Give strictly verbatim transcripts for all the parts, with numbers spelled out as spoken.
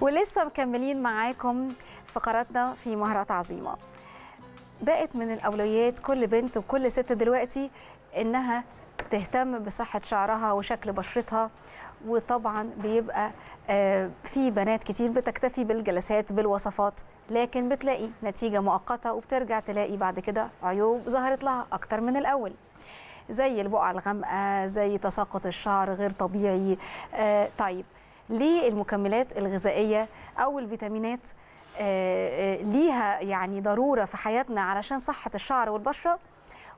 ولسه مكملين معاكم فقراتنا في مهارات عظيمة. بقت من الأولويات كل بنت وكل ست دلوقتي إنها تهتم بصحة شعرها وشكل بشرتها، وطبعا بيبقى في بنات كتير بتكتفي بالجلسات بالوصفات، لكن بتلاقي نتيجة مؤقتة وبترجع تلاقي بعد كده عيوب ظهرت لها أكتر من الأول، زي البقعة الغامقة، زي تساقط الشعر غير طبيعي. طيب ليه المكملات الغذائية أو الفيتامينات ليها يعني ضرورة في حياتنا علشان صحة الشعر والبشرة،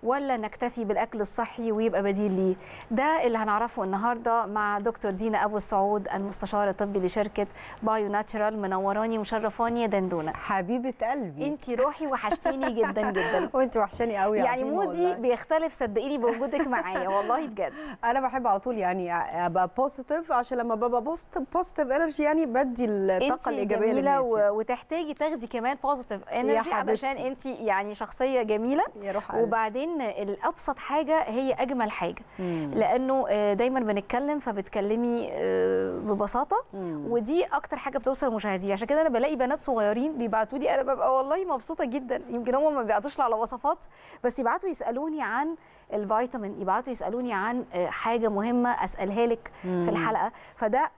ولا نكتفي بالأكل الصحي ويبقى بديل ليه؟ ده اللي هنعرفه النهاردة مع دكتور دينا أبو السعود، المستشار الطبي لشركة بايو ناتشورال. منوراني ومشرفاني يا دندونة حبيبة قلبي، انتي روحي وحشتيني جدا جدا. وانتي وحشاني قوي يعني، مودي والله بيختلف صدقيني بوجودك معايا والله بجد. انا بحب على طول يعني ابقى بوزيتيف، عشان لما ببقى بوزيتيف انرجي يعني بدي الطاقة الإيجابية للناس. انتي جميلة وتحتاجي تاخدي كمان بوزيتيف انرجي علشان انتي يعني شخصية جميلة يا روح. وبعدين الأبسط حاجة هي أجمل حاجة، مم. لأنه دايما بنتكلم فبتكلمي ببساطة، مم. ودي أكتر حاجة بتوصل مشاهدي. عشان كده أنا بلاقي بنات صغيرين بيبعتوا لي، أنا ببقى والله مبسوطة جدا. يمكن هم ما بيبعتوش لي على وصفات، بس يبعتوا يسألوني عن الفيتامين، يبعتوا يسألوني عن حاجة مهمة أسألها لك مم. في الحلقة. فده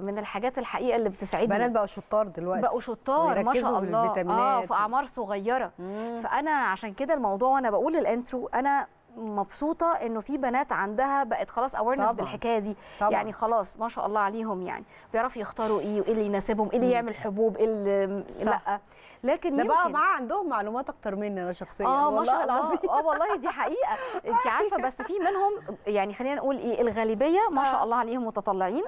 من الحاجات الحقيقة اللي بتسعدني. بنات بقوا شطار دلوقتي، بقوا شطار ما شاء الله، اه في أعمار صغيرة. مم. فأنا عشان كده الموضوع، وأنا بقول الانترو أنا مبسوطة إنه في بنات عندها بقت خلاص أويرنس بالحكاية دي طبعًا. يعني خلاص ما شاء الله عليهم، يعني بيعرفوا يختاروا إيه وإيه اللي يناسبهم، إيه اللي يعمل حبوب، إيه اللي لأ. لكن ده بقى بقى عندهم معلومات اكتر مني انا شخصيا. اه ما شاء الله، اه والله دي حقيقه. انت عارفه، بس في منهم يعني خلينا نقول ايه، الغالبيه ما شاء الله عليهم متطلعين،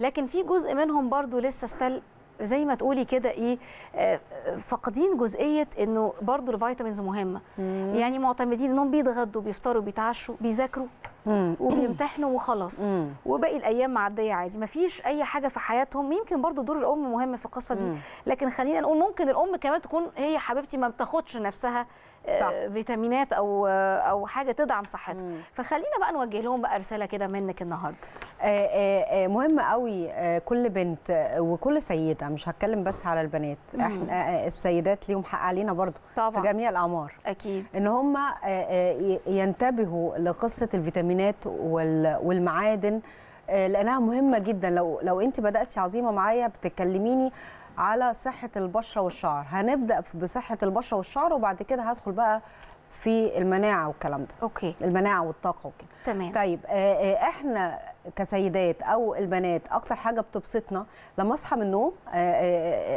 لكن في جزء منهم برضو لسه استل زي ما تقولي كده ايه، فاقدين جزئيه انه برضو الفيتامينز مهمه. مم. يعني معتمدين انهم بيتغدوا بيفطروا بيتعشوا بيذاكروا وبيمتحنوا وخلاص، وباقي الايام معديه عادي، مفيش اي حاجه في حياتهم. يمكن برضو دور الام مهم في القصه دي، لكن خلينا نقول ممكن الام كمان تكون هي حبيبتي ما بتاخدش نفسها صح. فيتامينات او او حاجه تدعم صحتها. فخلينا بقى نوجه لهم بقى رساله كده منك النهارده. مهم قوي كل بنت وكل سيده، مش هتكلم بس على البنات، احنا السيدات ليهم حق علينا برضو طبعا. في جميع الاعمار اكيد ان هم ينتبهوا لقصه الفيتامين والمعادن، لانها مهمه جدا. لو لو انت بداتي عظيمه معايا بتكلميني على صحه البشره والشعر، هنبدا بصحه البشره والشعر، وبعد كده هدخل بقى في المناعه والكلام ده. اوكي، المناعه والطاقه وكده تمام. طيب احنا كسيدات او البنات اكتر حاجه بتبسطنا لما اصحى من النوم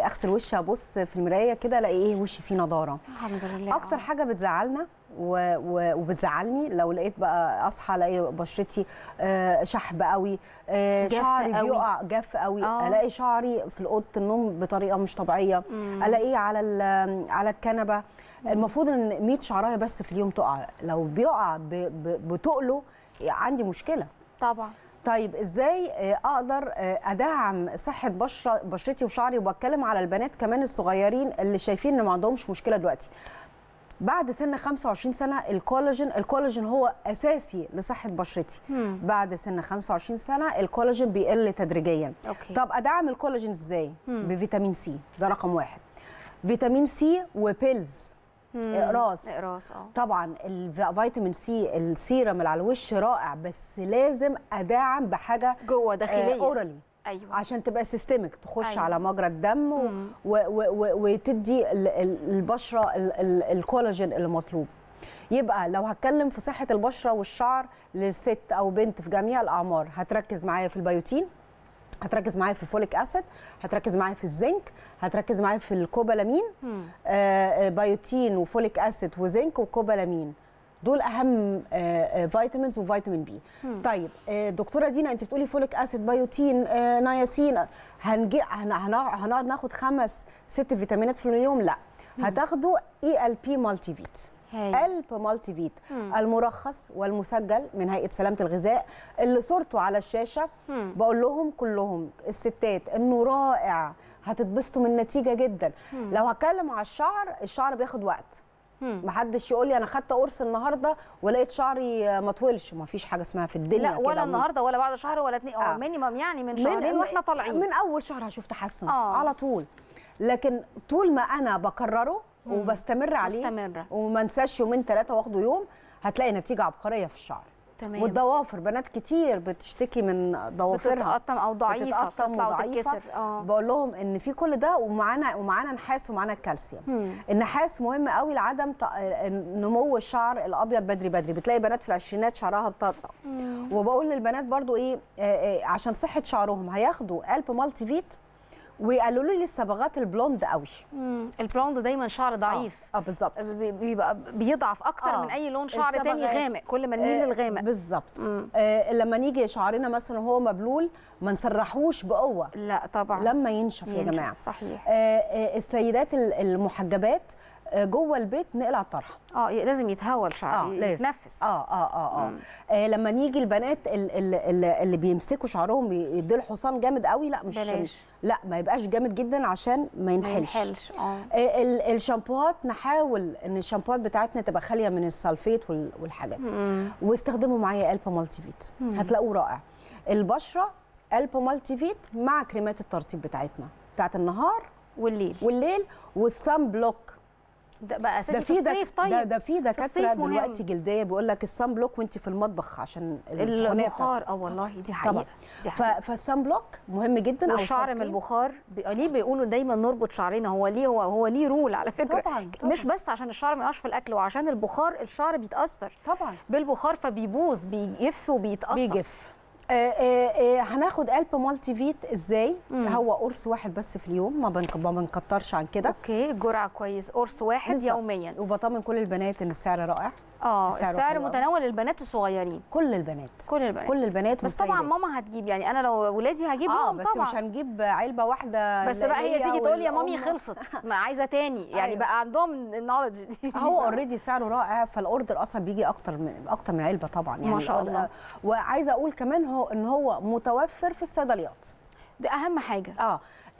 اغسل وشي، ابص في المرايه كده الاقي ايه، وشي فيه نضاره الحمد لله. اكتر حاجه بتزعلنا وبتزعلني لو لقيت بقى اصحى الاقي بشرتي شحب قوي، شعري بيقع جاف قوي، الاقي شعري في اوضه النوم بطريقه مش طبيعيه، الاقيه على على الكنبه. المفروض ان مية شعرايه بس في اليوم تقع، لو بيقع بتقله عندي مشكله طبعا. طيب ازاي اقدر ادعم صحه بشره بشرتي وشعري؟ وبتكلم على البنات كمان الصغيرين اللي شايفين ان ما عندهمش مشكله دلوقتي. بعد سن خمسة وعشرين سنه الكولاجين، الكولاجين هو اساسي لصحه بشرتي. مم. بعد سن خمسة وعشرين سنه الكولاجين بيقل تدريجيا. أوكي. طب ادعم الكولاجين ازاي؟ مم. بفيتامين سي، ده رقم واحد. فيتامين سي وبيلز، اقراص اقراص اه طبعا. الفيتامين سي السيرم اللي على الوش رائع، بس لازم ادعم بحاجه جوه داخليه آه اورالي. ايوه، عشان تبقى سيستمك، تخش أيوة. على مجرى الدم و... و... و... وتدي البشره الكولاجين اللي مطلوب. يبقى لو هتكلم في صحه البشره والشعر للست او بنت في جميع الاعمار، هتركز معايا في البيوتين، هتركز معايا في الفوليك اسيد، هتركز معايا في الزنك، هتركز معايا في الكوبالامين. آه بيوتين وفوليك اسيد وزنك وكوبالامين، دول اهم آه فيتامينز وفيتامين بي. مم. طيب آه دكتوره دينا انت بتقولي فوليك اسيد، بيوتين، آه نياسين، هنجي هنقعد ناخد خمس ست فيتامينات في اليوم؟ لا، هتاخدوا إي إل بي Multivit. إي إل بي Multivit المرخص والمسجل من هيئة سلامة الغذاء، اللي صورته على الشاشة. مم. بقول لهم كلهم الستات انه رائع، هتتبسطوا من النتيجة جدا. مم. لو هتكلم على الشعر، الشعر بياخد وقت، محدش يقول لي انا خدت قرص النهارده ولقيت شعري ما طولش، ما فيش حاجه اسمها في الدنيا كده، لا ولا النهارده ولا بعد شهر ولا اتنين، اه مينيمم يعني من شهرين واحنا طالعين من اول شهر هشوف تحسن آه. على طول. لكن طول ما انا بكرره وبستمر عليه مستمرة. وما انساش يومين ثلاثه واخده يوم، هتلاقي نتيجه عبقريه في الشعر. تمام. والضوافر بنات كتير بتشتكي من ضوافرها، بتتقطم او ضعيفه بتطلع وتتكسر. اه بقول لهم ان في كل ده، ومعانا ومعانا نحاس ومعانا الكالسيوم. مم. النحاس مهم قوي لعدم نمو الشعر الابيض بدري بدري، بتلاقي بنات في العشرينات شعرها بتطلع. وبقول للبنات برضو ايه, إيه عشان صحه شعرهم هياخدوا إي إل بي مالتيفيت، ويقللوا لي الصبغات البلوند قوي. امم البلوند دايما شعر ضعيف. اه, آه بالظبط. بيبقى بيضعف اكتر آه. من اي لون شعر تاني غامق، كل ما نميل آه للغامق. بالظبط. آه لما نيجي شعرنا مثلا وهو مبلول ما نسرحوش بقوه. لا طبعا. لما ينشف, ينشف يا جماعه. صحيح. آه آه السيدات المحجبات آه جوه البيت نقلع الطرحه. اه لازم يتهوى الشعر، آه يتنفس. اه اه اه اه, آه لما نيجي البنات اللي, اللي بيمسكوا شعرهم يدوا الحصان جامد قوي، لا مش بلاش. لا ما يبقاش جامد جدا عشان ما ينحلش. اه الشامبوهات نحاول ان الشامبوهات بتاعتنا تبقى خاليه من السلفيت والحاجات. مم. واستخدموا معايا إي إل بي مالتيفيت هتلاقوه رائع. البشره إي إل بي مالتيفيت مع كريمات الترطيب بتاعتنا بتاعت النهار والليل والليل والسان بلوك ده بقى اساسي في الصيف. طيب ده ده في دكاتره دلوقتي جلديه بيقول لك السان بلوك وانت في المطبخ عشان البخار. اه والله دي حقيقه, دي حقيقة. فالسان بلوك مهم جدا. والشعر من البخار ليه بيقولوا دايما نربط شعرنا؟ هو ليه هو, هو ليه رول على فكره. طبعاً طبعاً. مش بس عشان الشعر ما يقعش في الاكل، وعشان البخار الشعر بيتاثر طبعا بالبخار فبيبوظ بيجف وبيتاثر بيجف. آه آه آه هناخد إي إل بي مالتيفيت ازاي؟ مم. هو قرص واحد بس في اليوم، ما بنكترش عن كده. اوكي جرعه كويس، قرص واحد بالزبط. يوميا. وبطمن كل البنات ان السعر رائع. اه السعر, السعر متناول للبنات الصغيرين. كل البنات كل البنات كل البنات بس طبعا ماما هتجيب، يعني انا لو ولادي هجيب لهم. اه بهم بس طبعا. مش هنجيب علبه واحده بس بقى هي تيجي تقول يا مامي خلصت ما عايزه تاني يعني. أيوة. بقى عندهم النولج دي. هو اوريدي سعره رائع، فالاوردر اصلا بيجي اكتر من اكتر من علبه طبعا يعني ما شاء الله. وعايزه اقول كمان هو ان هو متوفر في الصيدليات، دي اهم حاجه. اه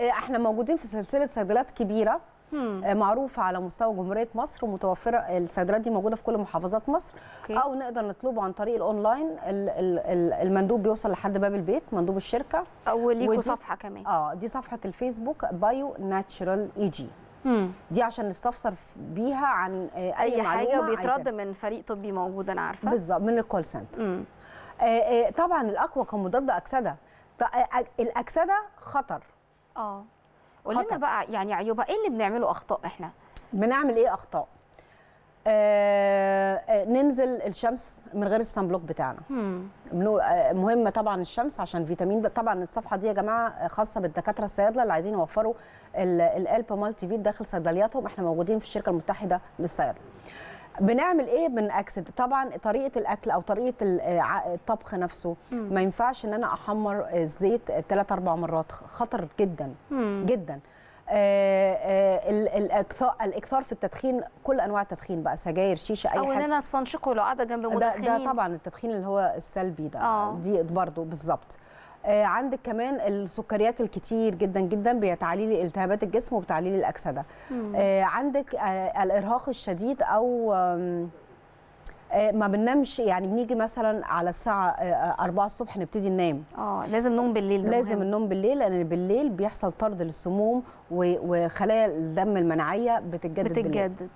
احنا موجودين في سلسله صيدليات كبيره معروفه على مستوى جمهوريه مصر، ومتوفره الصيدليات دي موجوده في كل محافظات مصر. أوكي. او نقدر نطلبه عن طريق الاونلاين، المندوب بيوصل لحد باب البيت، مندوب الشركه. او ليكوا صفحه كمان؟ اه دي صفحه الفيسبوك بايو ناتشورال اي جي، دي عشان نستفسر بيها عن اي, أي حاجه، وبيترد من فريق طبي موجود انا عارفه بالظبط من الكول سنتر. آه طبعا الاقوى كمضاد اكسده، الاكسده خطر. اه قول لنا بقى يعني عيوبها ايه، اللي بنعمله اخطاء احنا بنعمل ايه اخطاء؟ آه آه ننزل الشمس من غير السان بلوك بتاعنا. مم. مهمه طبعا الشمس عشان فيتامين د. طبعا الصفحه دي يا جماعه خاصه بالدكاتره الصيادله اللي عايزين يوفروا الإي إل بي مالتيفيت داخل صيدلياتهم، احنا موجودين في الشركه المتحده للصيادله. بنعمل ايه؟ بنأكسد طبعا طريقه الاكل او طريقه الطبخ نفسه. مم. ما ينفعش ان انا احمر الزيت ثلاث اربع مرات، خطر جدا. مم. جدا. آه آه الاكثار الاكثار في التدخين، كل انواع التدخين بقى، سجاير، شيشه، اي أو حاجه، او ان انا استنشقه لو قاعده جنب مدخنين. ده, ده طبعا التدخين اللي هو السلبي ده. أوه. دي برضه بالظبط. آه عندك كمان السكريات الكتير جدا جدا بتعليل التهابات الجسم وبتعليل الاكسده. آه عندك آه الارهاق الشديد، او آه آه ما بننامش، يعني بنيجي مثلا على الساعه آه أربعة الصبح نبتدي ننام. اه لازم نوم بالليل. لازم مهم. النوم بالليل، لان بالليل بيحصل طرد للسموم وخلايا الدم المناعيه بتتجدد بتتجدد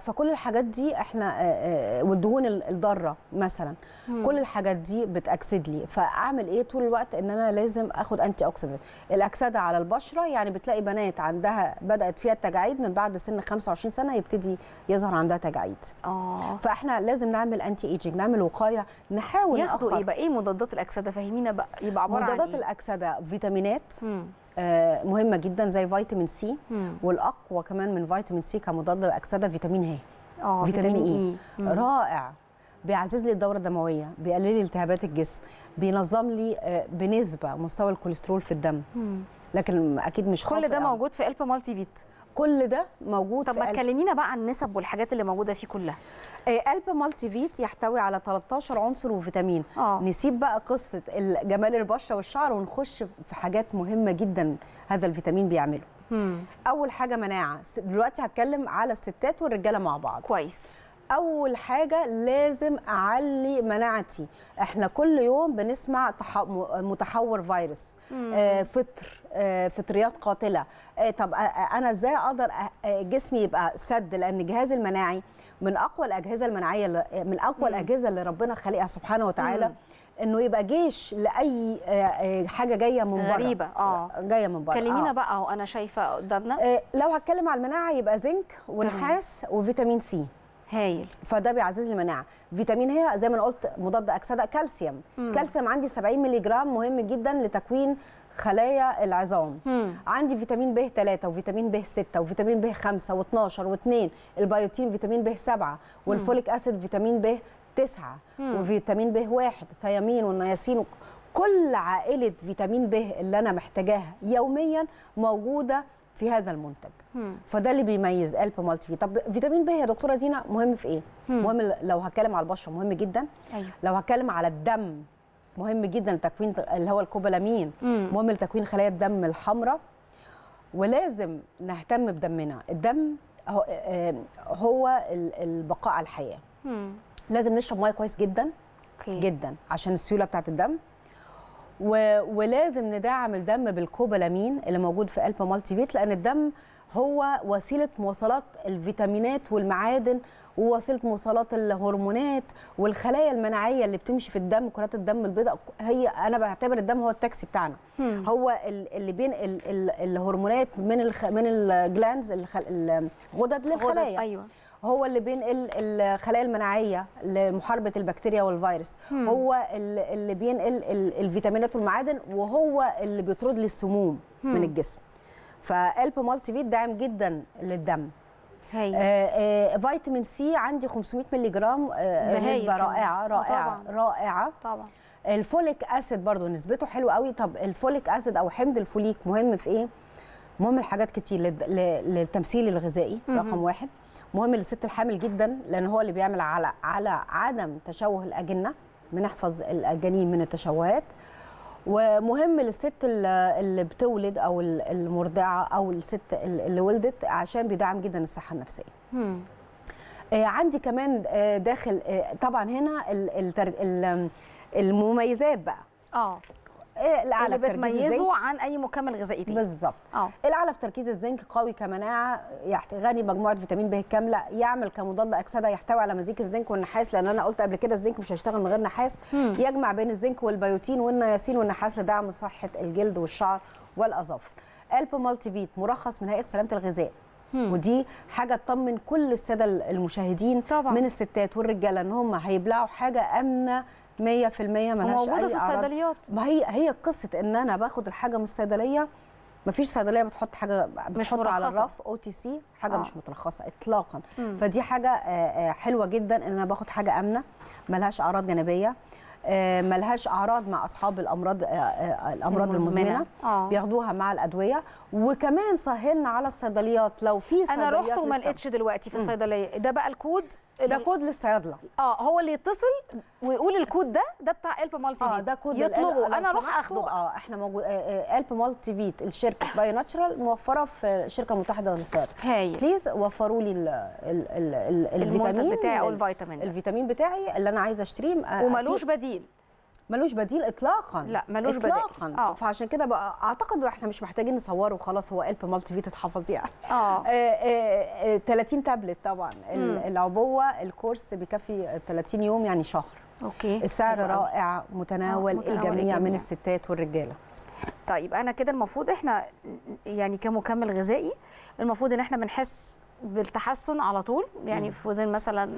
فكل الحاجات دي احنا آه آه والدهون الضاره مثلا. مم. كل الحاجات دي بتاكسد لي، فاعمل ايه طول الوقت؟ ان انا لازم اخد انتي اوكسيدنت. الاكسده على البشره، يعني بتلاقي بنات عندها بدات فيها التجاعيد من بعد سن خمسة وعشرين سنه يبتدي يظهر عندها تجاعيد. اه فاحنا لازم نعمل انتي ايجنج، نعمل وقايه، نحاول ناخد. يبقى ايه مضادات الاكسده؟ فهمينا بقى يبقى عباره عن مضادات الاكسده. فيتامينات آه مهمه جدا زي فيتامين سي، والاقوى كمان من فيتامين سي كمضاد للاكسده فيتامين ه. اه فيتامين, فيتامين اي مم. رائع، بيعزز لي الدوره الدمويه، بيقلل لي التهابات الجسم، بينظم لي آه بنسبه مستوى الكوليسترول في الدم. مم. لكن اكيد مش كل ده موجود في إي إل بي مالتيفيت. كل ده موجود. طب ما تكلمينا بقى عن النسب والحاجات اللي موجوده فيه كلها. إي إل بي مالتيفيت يحتوي على ثلاثة عشر عنصر وفيتامين. آه. نسيب بقى قصه جمال البشره والشعر ونخش في حاجات مهمه جدا هذا الفيتامين بيعمله. مم. اول حاجه مناعه. دلوقتي هتكلم على الستات والرجاله مع بعض. كويس. اول حاجه لازم اعلي مناعتي. احنا كل يوم بنسمع متحور فيروس، آه فطر، آه فطريات قاتله. آه طب انا ازاي اقدر جسمي يبقى سد؟ لان جهاز المناعي من اقوى الاجهزه المناعيه، من اقوى مم. الاجهزه اللي ربنا خلقها سبحانه وتعالى، مم. انه يبقى جيش لاي حاجه جايه من بره. غريبه. اه جايه من بره. كلمينا آه. بقى اهو انا شايفه قدامنا. آه لو هتكلم على المناعه يبقى زنك ونحاس وفيتامين سي. هايل. فده بيعزز المناعه. فيتامين هي زي ما انا قلت مضاد اكسده. كالسيوم. مم. كالسيوم عندي سبعين مللي جرام، مهم جدا لتكوين خلايا العظام. مم. عندي فيتامين ب ثلاثة وفيتامين ب ستة وفيتامين ب خمسة واثناشر واثنين، البيوتين فيتامين ب سبعة، والفوليك اسيد فيتامين ب تسعة، وفيتامين ب واحد، ثيامين والنياسين. كل عائله فيتامين ب اللي انا محتاجاها يوميا موجوده في هذا المنتج. مم. فده اللي بيميز إل بي مالتي. طب فيتامين ب يا دكتوره دينا مهم في ايه؟ مم. مهم لو هتكلم على البشره مهم جدا. أيوه. لو هتكلم على الدم مهم جدا لتكوين اللي هو الكوبالامين، مم. مهم لتكوين خلايا الدم الحمراء. ولازم نهتم بدمنا. الدم هو, هو البقاء على الحياه. مم. لازم نشرب ميه كويس جدا. أوكي. جدا عشان السيوله بتاعت الدم. و... ولازم ندعم الدم بالكوبالامين اللي موجود في إل بي مالتيفيت، لان الدم هو وسيله مواصلات الفيتامينات والمعادن، ووسيله مواصلات الهرمونات والخلايا المناعيه اللي بتمشي في الدم. كرات الدم البيضاء هي، انا بعتبر الدم هو التاكسي بتاعنا. مم. هو اللي بين ال... ال... الهرمونات من الخ... من الجلاندز، الغدد للخلايا. ايوه. هو اللي بينقل الخلايا المناعيه لمحاربه البكتيريا والفيروس. مم. هو اللي بينقل الفيتامينات والمعادن، وهو اللي بيطرد لي السموم مم. من الجسم. فإل بي مالتيفيت داعم جدا للدم. آه آه فيتامين سي عندي خمسمية مللي جرام، آه نسبه رائعه رائعه طبعًا. رائعه طبعا. الفوليك اسيد برضو نسبته حلوه قوي. طب الفوليك اسيد او حمض الفوليك مهم في ايه؟ مهم لحاجات كتير، للتمثيل الغذائي رقم واحد، مهم للست الحامل جدا لان هو اللي بيعمل على على عدم تشوه الاجنه، بنحفظ الجنين من التشوهات. ومهم للست اللي بتولد او المرضعه او الست اللي ولدت، عشان بيدعم جدا الصحه النفسيه. مم. عندي كمان داخل طبعا هنا المميزات بقى. اه اللي بتميزه عن اي مكمل غذائي تاني بالظبط. اه الاعلى في تركيز الزنك، قوي كمناعه، غني بمجموعه فيتامين ب الكامله، يعمل كمضاد اكسده، يحتوي على مزيج الزنك والنحاس، لان انا قلت قبل كده الزنك مش هيشتغل من غير نحاس. مم. يجمع بين الزنك والبيوتين والنياسين والنحاس لدعم صحه الجلد والشعر والاظافر. إل بي مالتيفيت مرخص من هيئه سلامه الغذاء. مم. ودي حاجه تطمن كل الساده المشاهدين طبعا. من الستات والرجاله ان هم هيبلعوا حاجه امنه مية في المية مالهاش اي اعراض. موجوده في الصيدليات. ما هي هي قصه ان انا باخد الحاجه من الصيدليه. مفيش صيدليه بتحط حاجه بتحط على الرف او تي سي حاجه آه. مش مترخصه اطلاقا. مم. فدي حاجه حلوه جدا ان انا باخد حاجه امنه مالهاش اعراض جانبيه، مالهاش اعراض مع اصحاب الامراض الامراض المزمنه, المزمنة. آه. بياخدوها مع الادويه. وكمان سهلنا على الصيدليات لو في صيدليات انا رحت وما لقيتش دلوقتي في الصيدليه، ده بقى الكود، ده كود للصيادله. اه هو اللي يتصل ويقول الكود ده ده بتاع إل بي مالتيفيت. اه ده كود يطلبه، انا اروح اخده. اه احنا موجود. آه إل بي مالتيفيت الشركه بايو ناتشورال موفره في الشركه المتحده للصيدلة. هايل. بليز وفروا لي ال ال ال ال الفيتامين بتاعي او الفيتامين الفيتامين بتاعي اللي انا عايزه اشتريه. آه وملوش بديل، ملوش بديل اطلاقا. لا ملوش بديل اطلاقا. فعشان كده بقى اعتقد احنا مش محتاجين نصوره وخلاص، هو إل بي مالتيفيت اتحفظ يعني. اه ثلاثين تابلت طبعا. مم. العبوه الكورس بيكفي ثلاثين يوم يعني شهر. اوكي. السعر رائع، متناول, آه. متناول الجميع, الجميع من الستات والرجاله. طيب انا كده المفروض احنا يعني كمكمل غذائي المفروض ان احنا بنحس بالتحسن على طول يعني. مم. في وزن مثلا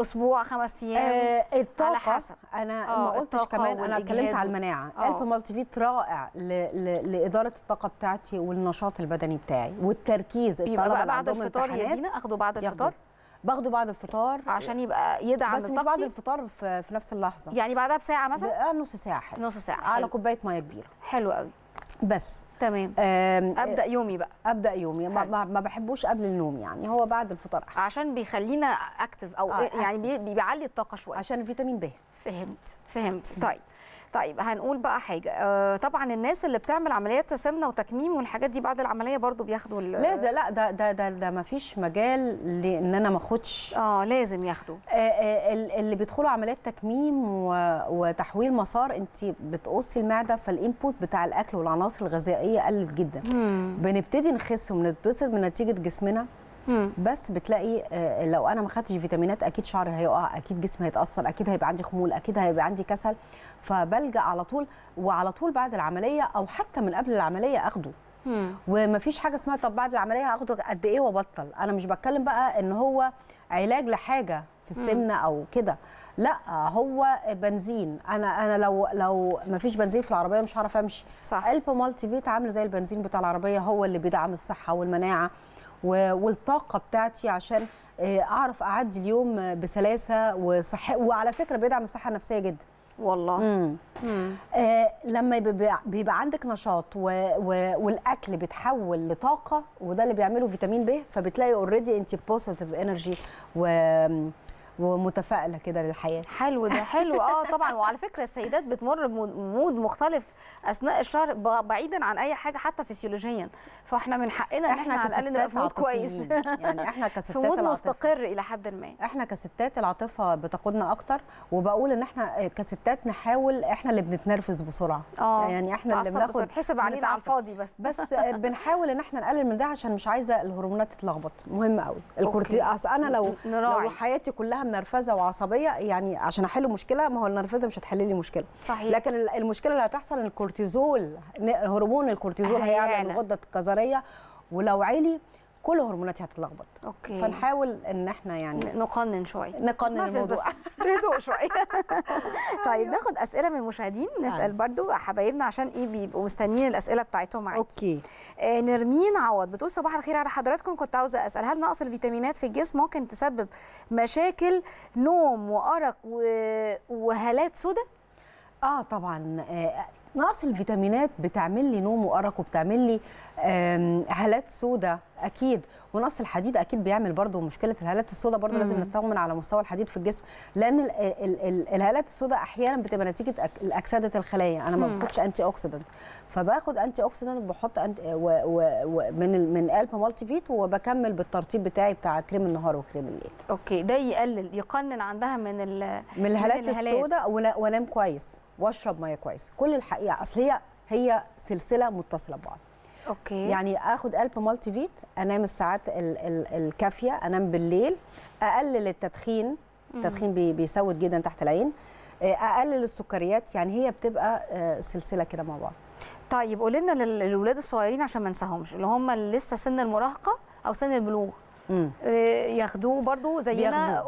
اسبوع خمس ايام. آه الطاقه على حسب. انا آه ما قلتش كمان، انا اتكلمت على المناعه. إل بي مالتيفيت رائع ل... ل... لاداره الطاقه بتاعتي والنشاط البدني بتاعي والتركيز. يبقى بقى بعد الفطار يا دينا اخده؟ بعد الفطار باخده، بعد الفطار عشان يبقى يدعم الطاقه. بس مش بعد الفطار في... في نفس اللحظه يعني، بعدها بساعه مثلا، ب... نص ساعه. حلو. نص ساعه على كوبايه ميه كبيره. حلو قوي. بس تمام. ابدا يومي بقى. ابدا يومي ما, ما بحبوش قبل النوم يعني، هو بعد الفطار احسن عشان بيخلينا اكتف او آه يعني بيعلي الطاقه شويه عشان الفيتامين ب. فهمت فهمت. طيب طيب هنقول بقى حاجه، آه طبعا الناس اللي بتعمل عمليات سمنه وتكميم والحاجات دي بعد العمليه برضو بياخدوا لازم، لا ده ده ده, ده ما فيش مجال لان انا ما اخدش، اه لازم ياخدوا. آه آه اللي بيدخلوا عمليات تكميم وتحويل مسار، انت بتقصي المعده، فالانبوت بتاع الاكل والعناصر الغذائيه قلت جدا. مم. بنبتدي نخس وبنتبسط من نتيجه جسمنا. مم. بس بتلاقي لو انا ما خدتش فيتامينات اكيد شعري هيقع، اكيد جسمي هيتاثر، اكيد هيبقى عندي خمول، اكيد هيبقى عندي كسل، فبلجأ على طول، وعلى طول بعد العمليه او حتى من قبل العمليه اخده. مم. ومفيش حاجه اسمها طب بعد العمليه هاخده قد ايه وابطل. انا مش بتكلم بقى ان هو علاج لحاجه في السمنه او كده، لا هو بنزين. انا انا لو لو مفيش بنزين في العربيه مش هعرف امشي. صح. إي إل بي Multivit عامله زي البنزين بتاع العربيه، هو اللي بيدعم الصحه والمناعه والطاقه بتاعتي عشان اعرف اعدي اليوم بسلاسه وصحه، وعلى فكره بيدعم الصحه النفسيه جدا والله. مم. مم. آه لما بيبقى عندك نشاط و... و... والاكل بيتحول لطاقه، وده اللي بيعمله فيتامين ب، فبتلاقي اوريدي انت بوزيتيف انرجي و ومتفائله كده للحياه. حلو ده، حلو. اه طبعا. وعلى فكره السيدات بتمر بمود مختلف اثناء الشهر، بعيدا عن اي حاجه حتى فسيولوجيا، فاحنا من حقنا ان احنا على الاقل نبقى في مود كويس، يعني احنا كستات في مود مستقر الى حد ما. احنا كستات العاطفه بتقودنا اكتر، وبقول ان احنا كستات نحاول، احنا اللي بنتنرفز بسرعه، اه يعني احنا اللي بناخد بتتحسب علينا على الفاضي، بس بس بنحاول ان احنا نقلل من ده عشان مش عايزه الهرمونات تتلخبط. مهم قوي الكورتيزول. انا لو نراعي. لو حياتي كلها نرفزه وعصبيه، يعني عشان احل مشكله، ما هو النرفزه مش هتحل لي مشكله. صحيح. لكن المشكله اللي هتحصل ان الكورتيزول، هرمون الكورتيزول هيعلى الغده الكظريه، ولو عالي كل هرموناتي هتتلخبط. اوكي. فنحاول ان احنا يعني نقنن شويه، نقنن الموضوع بهدوء شويه. طيب ناخد اسئله من المشاهدين، نسال برضو حبايبنا عشان ايه بيبقوا مستنيين الاسئله بتاعتهم معاكي. اوكي. آه نرمين عوض بتقول صباح الخير على حضراتكم، كنت عاوزه اسال هل نقص الفيتامينات في الجسم ممكن تسبب مشاكل نوم وارق وهالات سودا؟ اه طبعا. آه نقص الفيتامينات بتعمل لي نوم وارق، وبتعمل لي هالات سوداء اكيد، ونقص الحديد اكيد بيعمل برضو مشكله. الهالات السوداء برضو لازم نطمن على مستوى الحديد في الجسم، لان ال ال ال الهالات السوداء احيانا بتبقى نتيجه اكسده الخلايا. انا ما باخدش انتي اوكسيدنت، فباخد انتي اوكسيدنت وبحط أنت و و من من إي إل بي Multivit، وبكمل بالترطيب بتاعي بتاع كريم النهار وكريم الليل. اوكي. ده يقلل، يقنن عندها من ال من الهالات السوداء، وانام كويس واشرب ميه كويس. كل الحقيقه اصل هي هي سلسله متصله ببعض. اوكي. يعني اخد إي إل بي Multivit، انام الساعات ال ال الكافيه، انام بالليل، اقلل التدخين، التدخين بي بيسود جدا تحت العين، اقلل السكريات، يعني هي بتبقى سلسله كده مع بعض. طيب قولي لنا للاولاد الصغيرين عشان ما ننساهمش، اللي هم لسه سن المراهقه او سن البلوغ، ياخدوه برضو زينا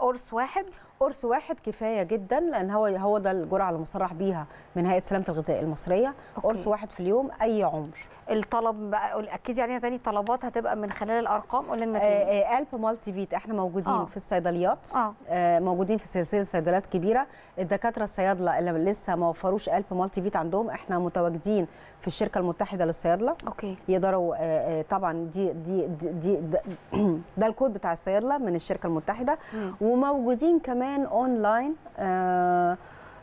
قرص واحد؟ قرص واحد كفايه جدا، لان هو هو ده الجرعه اللي مصرح بيها من هيئه سلامه الغذاء المصريه. قرص واحد في اليوم اي عمر. الطلب بقى اكدي علينا تاني، الطلبات هتبقى من خلال الارقام، قولي لنا تاني. إي إل بي Multivit احنا موجودين آه. في الصيدليات، آه. آه موجودين في سلسله صيدليات كبيره. الدكاتره الصيادله اللي لسه ما وفروش إي إل بي Multivit عندهم، احنا متواجدين في الشركه المتحده للصيادله. اوكي. يقدروا آه طبعا دي دي دي ده, ده الكود بتاع الصيادله من الشركه المتحده. م. وموجودين كمان اونلاين. آه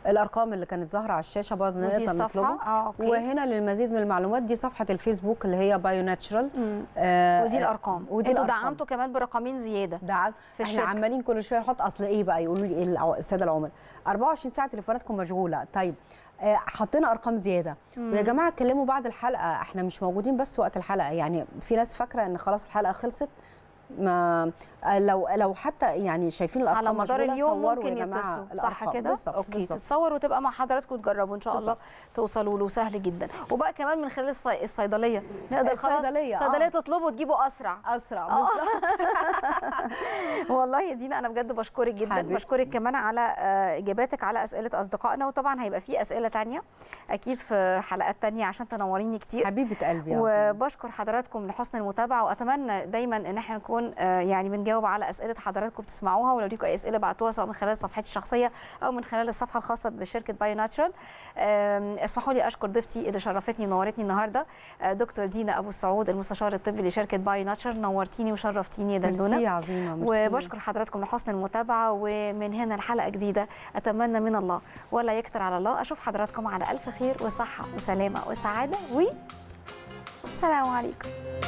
الارقام اللي كانت ظاهره على الشاشه برضه نقدر نطلبها. آه، وهنا للمزيد من المعلومات دي صفحه الفيسبوك اللي هي بايو ناتشورال. آه، ودي الارقام. انتوا دعمتوا كمان برقمين زياده دعم في الشركه. احنا عمالين كل شويه نحط، اصل ايه بقى يقولوا لي ايه الساده العملاء أربعة وعشرين ساعه تليفوناتكم مشغوله. طيب آه، حطينا ارقام زياده. مم. ويا جماعه اتكلموا بعد الحلقه، احنا مش موجودين بس وقت الحلقه، يعني في ناس فاكره ان خلاص الحلقه خلصت. ما لو لو حتى يعني شايفين الارقام على مدار اليوم ممكن يتصلوا، صح كده؟ اوكي. تتصور وتبقى مع حضراتكم وتجربوا ان شاء الله، توصلوا له سهل جدا. وبقى كمان من خلال الصي... الصيدليه نقدر خلاص الصيدليه آه. تطلبوا وتجيبوا اسرع اسرع بالظبط. والله يا دينا انا بجد بشكرك جدا، حبيبتي. بشكرك كمان على اجاباتك على اسئله اصدقائنا، وطبعا هيبقى في اسئله ثانيه اكيد في حلقات ثانيه عشان تنوريني كتير حبيبه قلبي. وبشكر حضراتكم لحسن المتابعه، واتمنى دايما ان احنا نكون بنكون يعني بنجاوب على اسئله حضراتكم بتسمعوها، ولو ليكم اي اسئله بعتوها سواء من خلال صفحتي الشخصيه او من خلال الصفحه الخاصه بشركه بايو ناتشورال. اسمحوا لي اشكر ضيفتي اللي شرفتني ونورتني النهارده دكتور دينا ابو السعود، المستشار الطبي لشركه بايو ناتشورال. نورتيني وشرفتيني يا دندونه. ميرسي عظيمه، ميرسي. وبشكر حضراتكم لحسن المتابعه، ومن هنا الحلقه جديده اتمنى من الله ولا يكتر على الله اشوف حضراتكم على الف خير وصحه وسلامه وسعاده، والسلام عليكم.